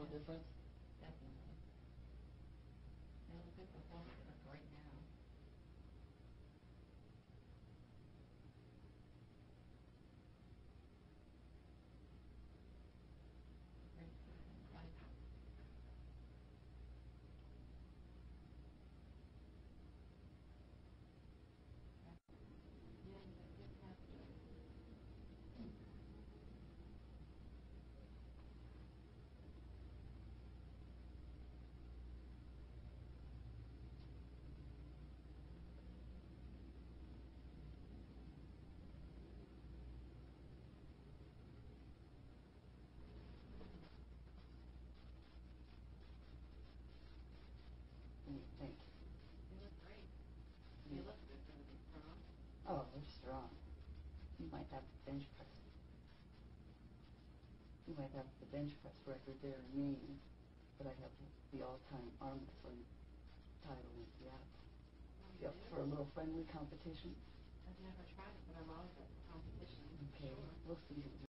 noticeable difference? Definitely. There's a good performance difference right now. Oh, they're strong. You might have the bench press. You might have the bench press record there remaining, but I have the all-time arm wrestling title in Seattle. You up for a little friendly competition? I've never tried it, but I'm always at the competition. Okay, sure. We'll see.